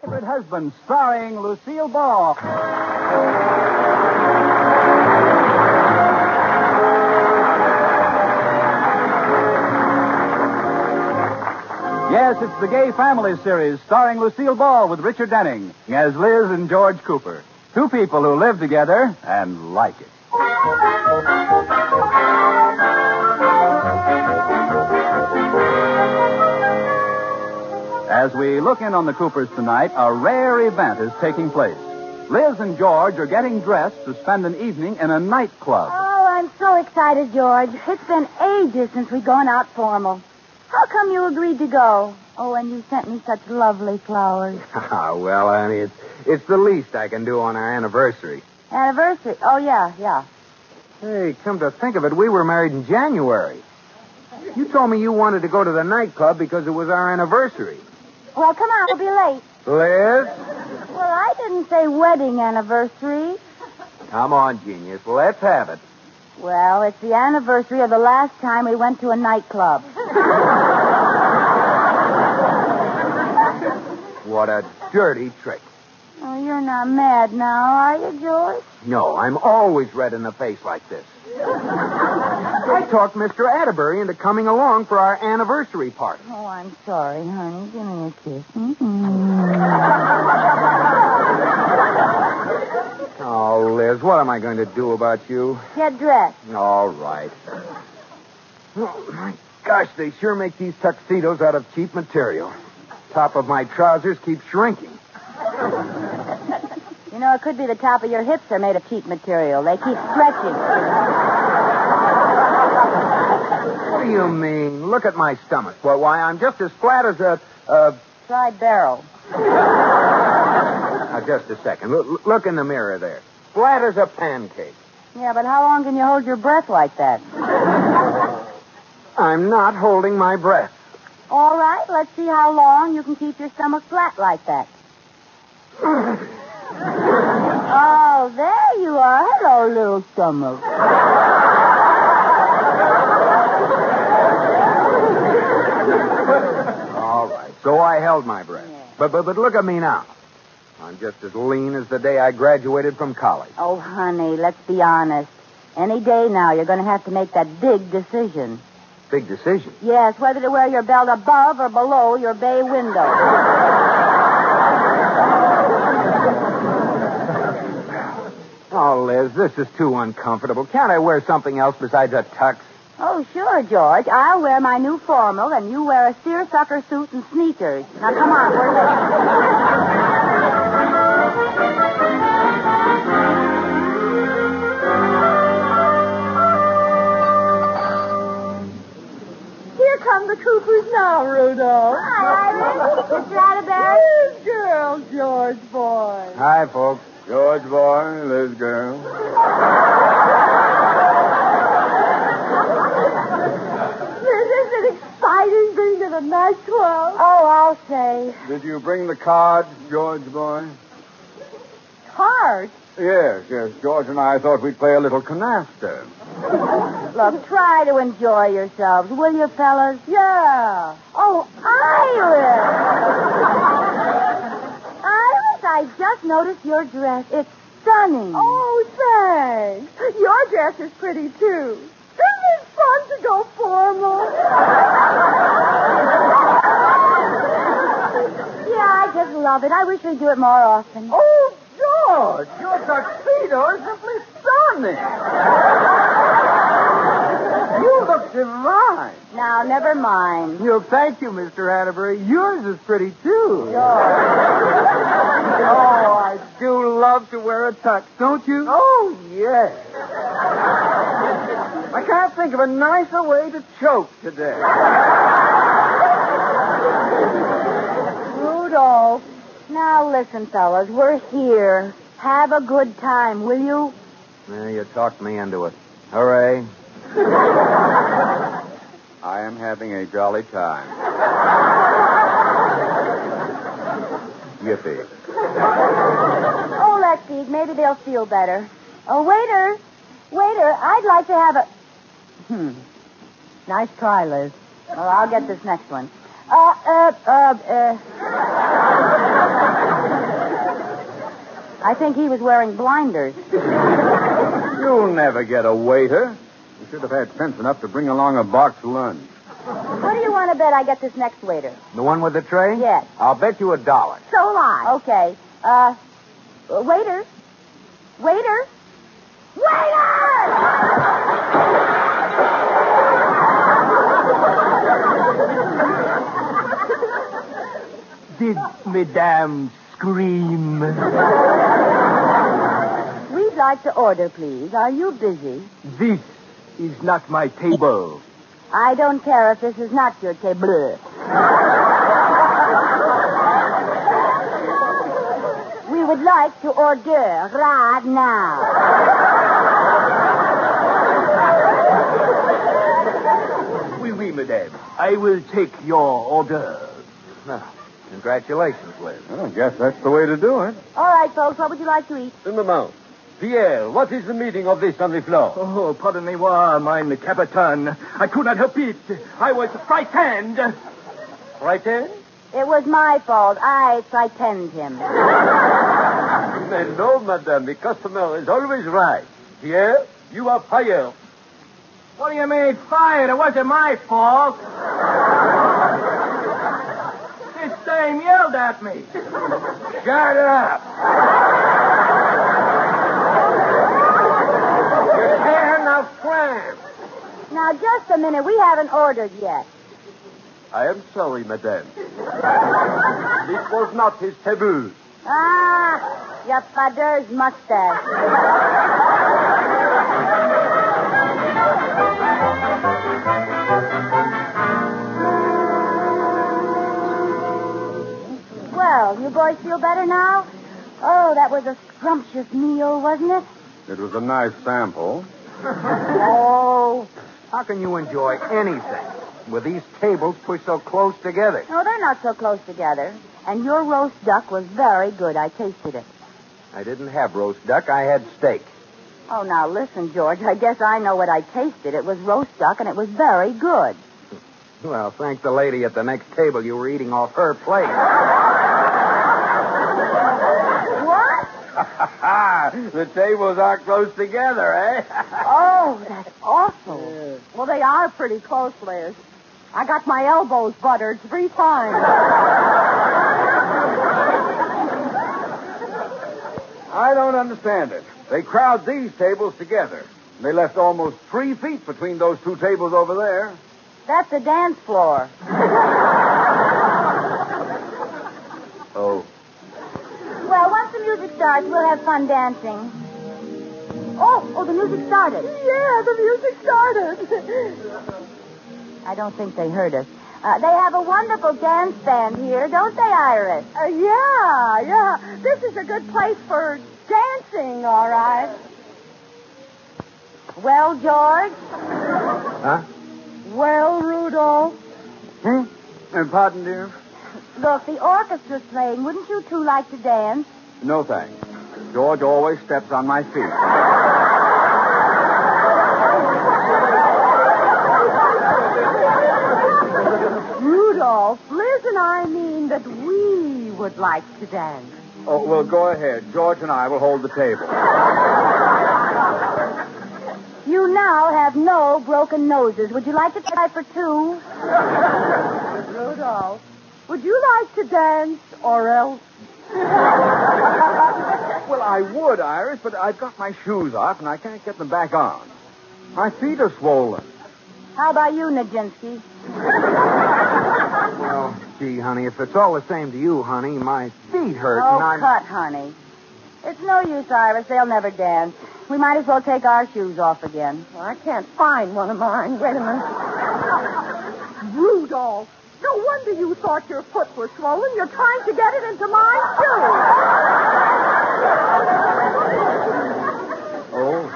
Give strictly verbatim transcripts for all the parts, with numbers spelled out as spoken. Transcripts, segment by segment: Favorite Husband, starring Lucille Ball. Yes, it's the Gay Family series starring Lucille Ball with Richard Denning as Liz and George Cooper. Two people who live together and like it. As we look in on the Coopers tonight, a rare event is taking place. Liz and George are getting dressed to spend an evening in a nightclub. Oh, I'm so excited, George. It's been ages since we've gone out formal. How come you agreed to go? Oh, and you sent me such lovely flowers. Ah, well, Annie, it's, it's the least I can do on our anniversary. Anniversary? Oh, yeah, yeah. Hey, come to think of it, we were married in January. You told me you wanted to go to the nightclub because it was our anniversary. Well, come on, we'll be late. Liz? Well, I didn't say wedding anniversary. Come on, genius. Let's have it. Well, it's the anniversary of the last time we went to a nightclub. What a dirty trick. Oh, you're not mad now, are you, George? No, I'm always red in the face like this. I talked Mister Atterbury into coming along for our anniversary party. Oh, I'm sorry, honey. Give me a kiss. Mm-mm. Oh, Liz, what am I going to do about you? Get dressed. All right. Oh, my gosh, they sure make these tuxedos out of cheap material. Top of my trousers keeps shrinking. You know, it could be the top of your hips are made of cheap material. They keep stretching. What do you mean? Look at my stomach. Well, why, I'm just as flat as a... a... Fried barrel. Now, just a second. L- look in the mirror there. Flat as a pancake. Yeah, but how long can you hold your breath like that? I'm not holding my breath. All right, let's see how long you can keep your stomach flat like that. Oh, there you are. Hello, little stomach. So I held my breath. Yeah. But, but but look at me now. I'm just as lean as the day I graduated from college. Oh, honey, let's be honest. Any day now, you're going to have to make that big decision. Big decision? Yes, whether to wear your belt above or below your bay window. Oh, Liz, this is too uncomfortable. Can't I wear something else besides a tux? Oh, sure, George. I'll wear my new formal, and you wear a seersucker suit and sneakers. Now, come on, we're late. Here come the Coopers now, Rudolph. Hi, Iris. Is that about it? Liz girl, George boy. Hi, folks. George boy, Liz girl. The nightclub. Oh, I'll say. Did you bring the cards, George boy? Cards? Yes, yes. George and I thought we'd play a little canasta. Look, try to enjoy yourselves, will you, fellas? Yeah. Oh, Iris. Iris, I just noticed your dress. It's stunning. Oh, thanks. Your dress is pretty, too. Isn't it fun to go formal? I just love it. I wish we'd do it more often. Oh, George, your tuxedo is simply stunning. You look divine. Now, never mind. Well, thank you, Mister Atterbury. Yours is pretty, too. George. Oh, I do love to wear a tux, don't you? Oh, yes. I can't think of a nicer way to choke today. Now, listen, fellas, we're here. Have a good time, will you? Yeah, you talked me into it. Hooray. I am having a jolly time. Yippee. Oh, let's see. Maybe they'll feel better. Oh, waiter. Waiter, I'd like to have a... Hmm. Nice try, Liz. Well, I'll get this next one. Uh, uh, uh, uh... I think he was wearing blinders. You'll never get a waiter. You should have had sense enough to bring along a box lunch. What do you want to bet I get this next waiter? The one with the tray? Yes. I'll bet you a dollar. So long. Okay. Uh, waiter. Waiter. Waiter! Did Madame scream? We'd like to order, please. Are you busy? This is not my table. I don't care if this is not your table. We would like to order right now. Oui, oui, madame. I will take your order. Now, congratulations, Liz. Well, I guess that's the way to do it. All right, folks, what would you like to eat? In the mouth. Pierre, what is the meaning of this on the floor? Oh, pardon me, mein Capitaine. I could not help it. I was frightened. Frightened? It was my fault. I frightened him. No, madame. The customer is always right. Pierre, you are fired. What do you mean, fired? It wasn't my fault. This dame yelled at me. Shut up. Now, just a minute. We haven't ordered yet. I am sorry, madame. This was not his taboo. Ah, your father's mustache. Well, you boys feel better now? Oh, that was a scrumptious meal, wasn't it? It was a nice sample. Oh, how can you enjoy anything with these tables pushed so close together? No, they're not so close together. And your roast duck was very good. I tasted it. I didn't have roast duck. I had steak. Oh, now listen, George. I guess I know what I tasted. It was roast duck, and it was very good. Well, thank the lady at the next table. You were eating off her plate. What? The tables are close together, eh? Oh, that's awful. Yeah. Well, they are pretty close, Liz. I got my elbows buttered three times. I don't understand it. They crowd these tables together. They left almost three feet between those two tables over there. That's the dance floor. Oh. Well, once the music starts, we'll have fun dancing. Oh, oh, the music started. Yeah, the music started. I don't think they heard us. Uh, they have a wonderful dance band here, don't they, Iris? Uh, yeah, yeah. This is a good place for dancing, all right. Well, George? Huh? Well, Rudolph? Hmm? Uh, pardon, dear? Look, the orchestra's playing. Wouldn't you two like to dance? No, thanks. George always steps on my feet. Rudolph, Liz and I mean that we would like to dance. Oh, well, go ahead. George and I will hold the table. You now have no broken noses. Would you like to try for two? Rudolph. Would you like to dance, or else? Well, I would, Iris, but I've got my shoes off, and I can't get them back on. My feet are swollen. How about you, Nijinsky? Well, gee, honey, if it's all the same to you, honey, my feet hurt, oh, and I'm... Oh, cut, honey. It's no use, Iris. They'll never dance. We might as well take our shoes off again. Well, I can't find one of mine. Wait a minute. Rudolph. No wonder you thought your foot was swollen. You're trying to get it into mine, too. Oh.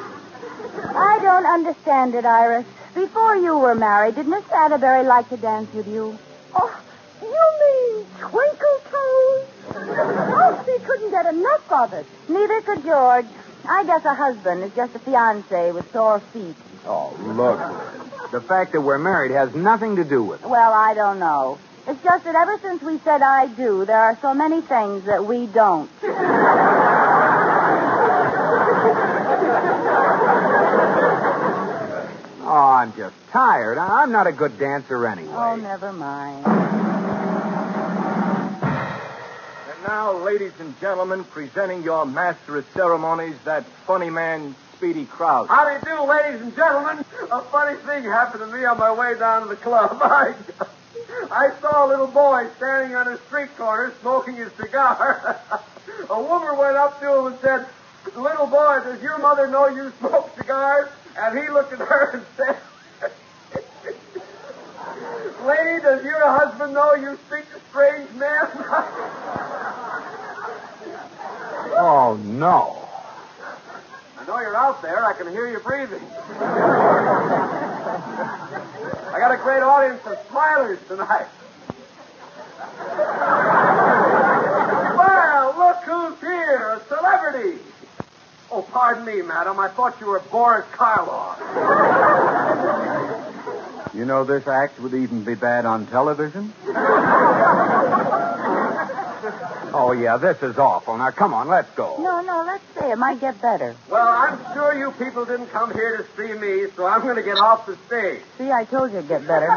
I don't understand it, Iris. Before you were married, did Miss Atterbury like to dance with you? Oh, you mean Twinkle Toes? Oh, she couldn't get enough of it. Neither could George. I guess a husband is just a fiancé with sore feet. Oh, look. The fact that we're married has nothing to do with it. Well, I don't know. It's just that ever since we said I do, there are so many things that we don't. I'm just tired. I'm not a good dancer anyway. Oh, never mind. And now, ladies and gentlemen, presenting your master of ceremonies, that funny man, Speedy Krause. How do you do, ladies and gentlemen? A funny thing happened to me on my way down to the club. I, I saw a little boy standing on a street corner smoking his cigar. A woman went up to him and said, "Little boy, does your mother know you smoke cigars?" And he looked at her and said, "Lady, does your husband know you speak to strange men?" Oh, no. I know you're out there. I can hear you breathing. I got a great audience of smilers tonight. Well, look who's here, a celebrity. Oh, pardon me, madam. I thought you were Boris Karloff. You know, this act would even be bad on television. Oh, yeah, this is awful. Now, come on, let's go. No, no, let's stay. It might get better. Well, I'm sure you people didn't come here to see me, so I'm going to get off the stage. See, I told you it'd get better.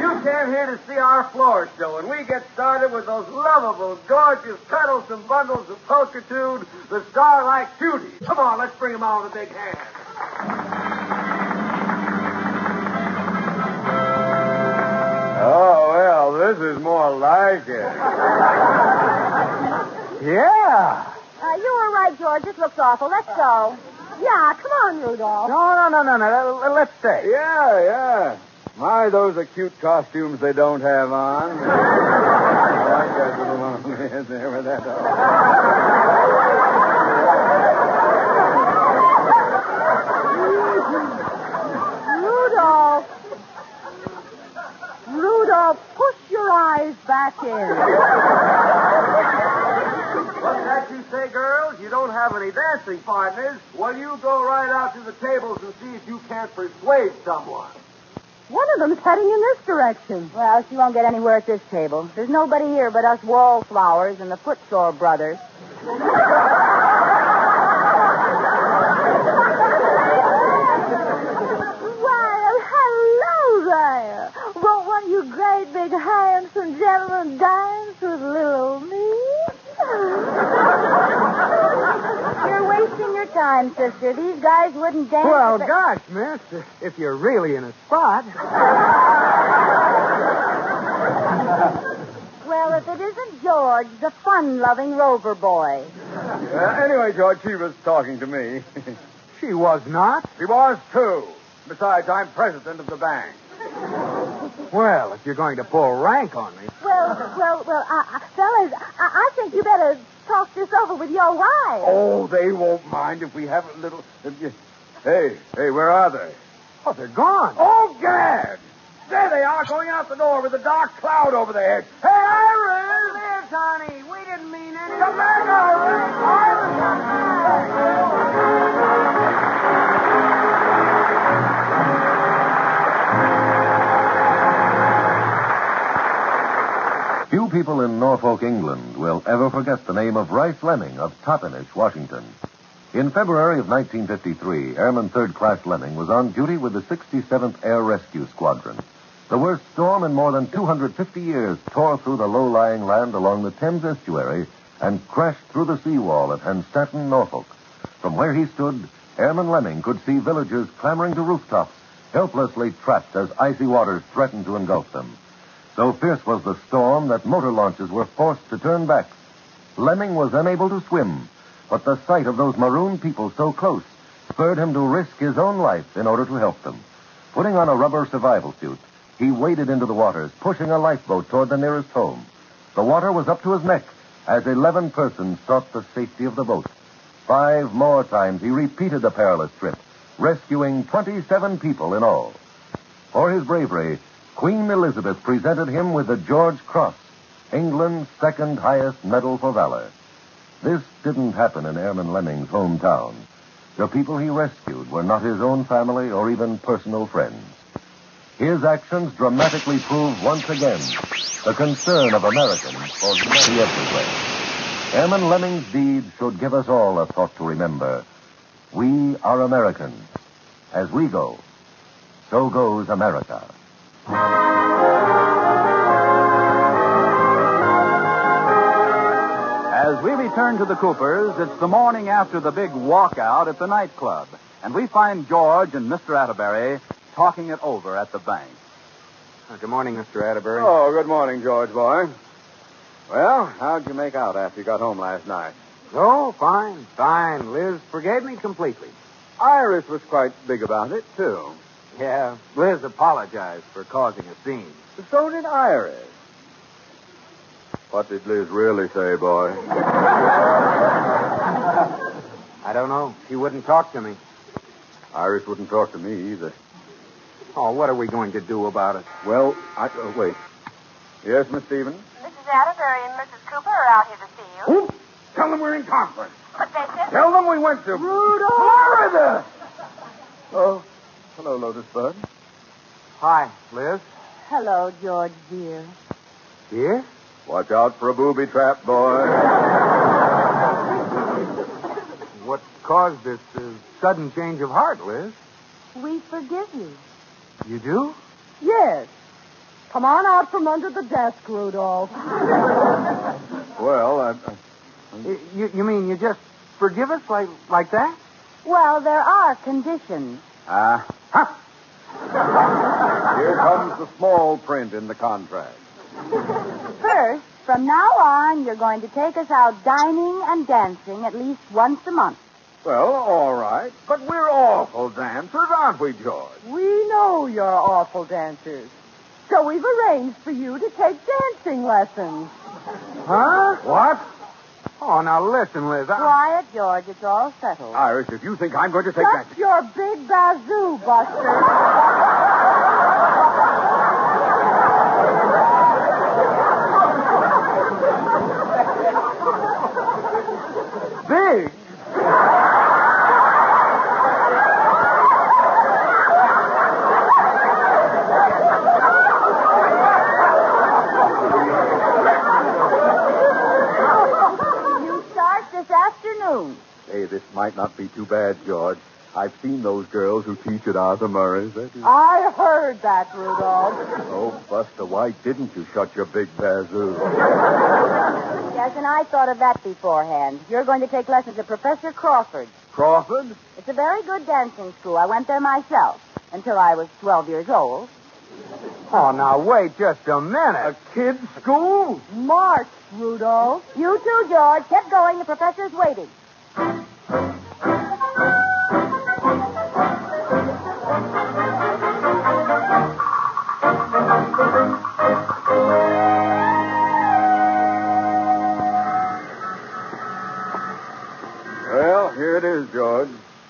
You came here to see our floor show, and we get started with those lovable, gorgeous petals and bundles of pulchritude, the star-like cuties. Come on, let's bring them all with a big hand. This is more like it. Yeah. Uh, you were right, George. This looks awful. Let's go. Yeah, come on, Rudolph. No, no, no, no, no. Let's stay. Yeah, yeah. My, those are cute costumes they don't have on. I guess it'll only be in there with that on. Rudolph. Rudolph, push your eyes back in. What's that you say, girls? You don't have any dancing partners. Well, you go right out to the tables and see if you can't persuade someone. One of them's heading in this direction. Well, she won't get anywhere at this table. There's nobody here but us wallflowers and the footsore brothers. You great big handsome gentleman dance with little me. You're wasting your time, sister. These guys wouldn't dance. Well, but... gosh, miss, if you're really in a spot. Well, if it isn't George, the fun-loving rover boy. Uh, anyway, George, she was talking to me. She was not. She was, too. Besides, I'm president of the bank. Well, if you're going to pull rank on me. Well, well, well, uh, fellas, I, I think you better talk this over with your wives. Oh, they won't mind if we have a little... Hey, hey, where are they? Oh, they're gone. Oh, gad! There they are, going out the door with a dark cloud over their heads. Hey, Iris! Lives, honey. We didn't mean anything. Come back, Iris! Few people in Norfolk, England, will ever forget the name of Rice Lemming of Toppenish, Washington. In February of nineteen fifty-three, Airman Third Class Lemming was on duty with the sixty-seventh Air Rescue Squadron. The worst storm in more than two hundred fifty years tore through the low-lying land along the Thames Estuary and crashed through the seawall at Hanstatton, Norfolk. From where he stood, Airman Lemming could see villagers clambering to rooftops, helplessly trapped as icy waters threatened to engulf them. So fierce was the storm that motor launches were forced to turn back. Lemming was unable to swim, but the sight of those marooned people so close spurred him to risk his own life in order to help them. Putting on a rubber survival suit, he waded into the waters, pushing a lifeboat toward the nearest home. The water was up to his neck as eleven persons sought the safety of the boat. Five more times he repeated the perilous trip, rescuing twenty-seven people in all. For his bravery, Queen Elizabeth presented him with the George Cross, England's second highest medal for valor. This didn't happen in Airman Lemming's hometown. The people he rescued were not his own family or even personal friends. His actions dramatically prove once again the concern of Americans for humanity everywhere. Airman Lemming's deeds should give us all a thought to remember. We are Americans, as we go. So goes America. As we return to the Coopers, it's the morning after the big walkout at the nightclub, and we find George and Mister Atterbury talking it over at the bank. Oh, good morning, Mister Atterbury. Oh, good morning, George boy. Well, how'd you make out after you got home last night? Oh, fine, fine. Liz forgave me completely. Iris was quite big about it, too. Yeah, Liz apologized for causing a scene. So did Iris. What did Liz really say, boy? I don't know. She wouldn't talk to me. Iris wouldn't talk to me either. Oh, what are we going to do about it? Well, I... Uh, wait. Yes, Miss Stevens? Missus Atterbury and Missus Cooper are out here to see you. Oops. Tell them we're in conference. But they said... Tell them we went to... Rudolph! Florida! Oh, hello, Lotus Bud. Hi, Liz. Hello, George, dear. Dear? Watch out for a booby trap, boy. What caused this uh, sudden change of heart, Liz? We forgive you. You do? Yes. Come on out from under the desk, Rudolph. Well, I... I... You, you mean you just forgive us like like that? Well, there are conditions. Ah. Uh, huh. Here comes the small print in the contract. First, from now on, you're going to take us out dining and dancing at least once a month. Well, all right. But we're awful dancers, aren't we, George? We know you're awful dancers. So we've arranged for you to take dancing lessons. Huh? What? Oh, now listen, Liz. I... Quiet, George. It's all settled. Iris, if you think I'm going to take That's that... your big bazoo, Buster. Big? This might not be too bad, George. I've seen those girls who teach at Arthur Murray's. I heard that, Rudolph. Oh, Buster, why didn't you shut your big bazoo? Yes, and I thought of that beforehand. You're going to take lessons at Professor Crawford. Crawford? It's a very good dancing school. I went there myself until I was twelve years old. Oh, now, wait just a minute. A kid's school? March, Rudolph. You too, George. Keep going. The professor's waiting. Well, here it is, George.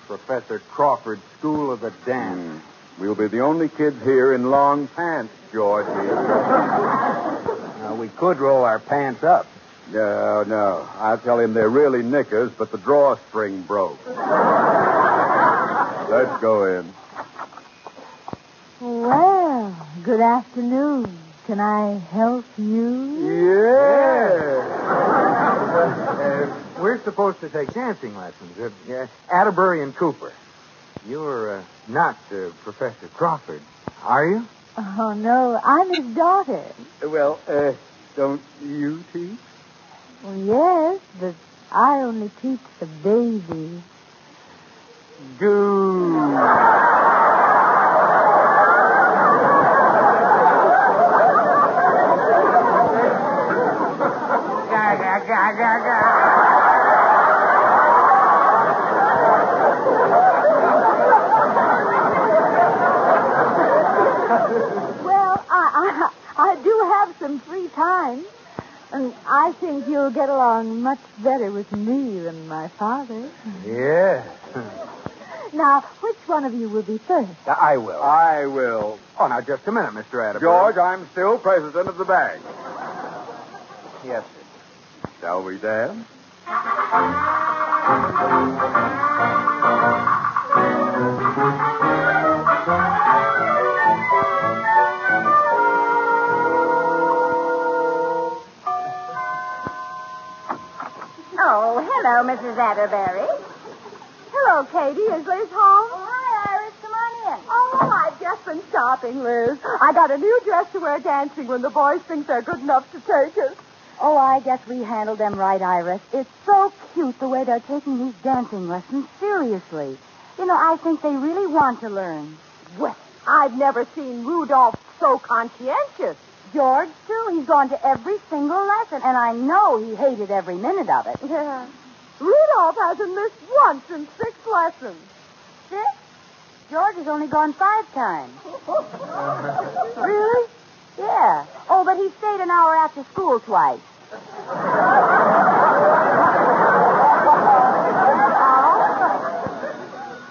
Professor Crawford's School of the Dance. Mm. We'll be the only kids here in long pants, George. Now, we could roll our pants up. No, no. I'll tell him they're really knickers, but the drawstring broke. Let's go in. Well, good afternoon. Can I help you? Yes. Yeah. uh, we're supposed to take dancing lessons at uh, Atterbury and Cooper. You're uh, not uh, Professor Crawford, are you? Oh, no. I'm his daughter. Well, uh, don't you teach? Well, yes, but I only teach the baby. Goo. Ga, ga, ga, ga, ga. Well, I, I, I do have some free time. And I think you'll get along much better with me than my father. Yeah. Now, which one of you will be first? I will. I will. Oh, now, just a minute, Mister Atterbury. George, I'm still president of the bank. Yes, sir. Shall we dance? Missus Atterbury. Hello, Katie. Is Liz home? Oh, hi, Iris. Come on been shopping, Liz. I got a new dress to wear dancing when the boys think they're good enough to take it. Oh, I guess we handled them right, Iris. It's so cute the way they're taking these dancing lessons seriously. You know, I think they really want to learn. Well, I've never seen Rudolph so conscientious. George, too. He's gone to every single lesson, and I know he hated every minute of it. Yeah. Rudolph hasn't missed once in six lessons. Six? George has only gone five times. Really? Yeah. Oh, but he stayed an hour after school twice. Oh?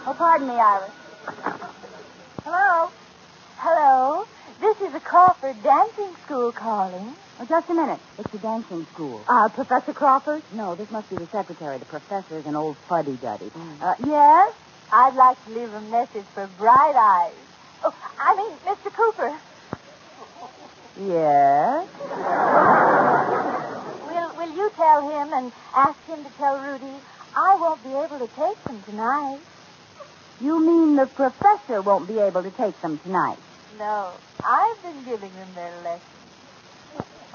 Oh, pardon me, Iris. Hello? Hello? This is the Crawford Dancing School calling. Oh, just a minute. It's the dancing school. Uh, Professor Crawford? No, this must be the secretary. The professor is an old fuddy-duddy. Mm. Uh, yes? I'd like to leave a message for Bright Eyes. Oh, I mean, Mister Cooper. Yes? will, will you tell him and ask him to tell Rudy I won't be able to take them tonight? You mean the professor won't be able to take them tonight? No, I've been giving them their lessons.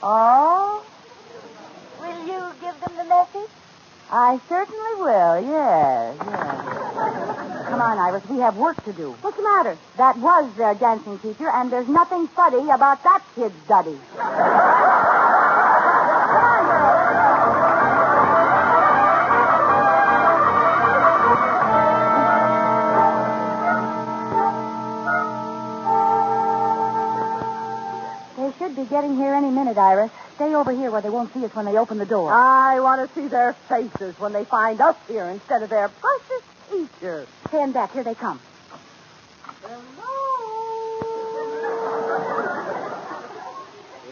Oh? Will you give them the message? I certainly will, yes, yes. Come on, Iris, we have work to do. What's the matter? That was their dancing teacher, and there's nothing funny about that kid's duddy. Be getting here any minute, Iris. Stay over here where they won't see us when they open the door. I want to see their faces when they find us here instead of their precious teacher. Stand back. Here they come. Hello.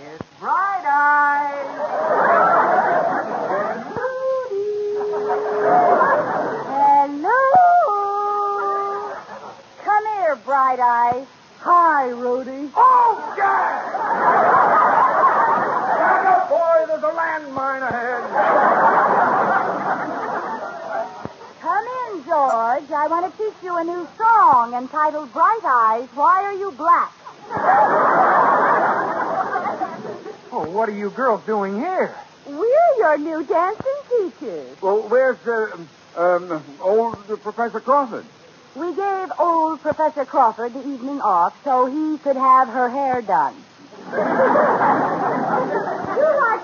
It's Bright Eyes. Hello. Come here, Bright Eyes. Hi, Rudy. Oh, yeah! There's a landmine ahead. Come in, George. I want to teach you a new song entitled Bright Eyes, Why Are You Black? Oh, what are you girls doing here? We're your new dancing teachers. Well, where's uh, um, old Professor Crawford? We gave old Professor Crawford the evening off so he could have her hair done.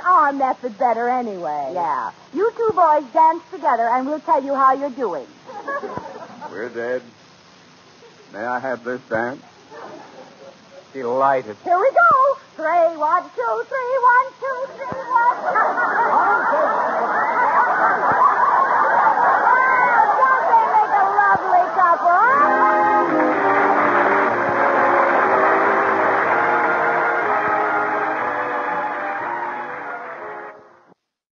Our method better anyway. Yeah. You two boys dance together, and we'll tell you how you're doing. We're dead. May I have this dance? Delighted. Here we go. Three, one, two, three, one, two, three, one, two.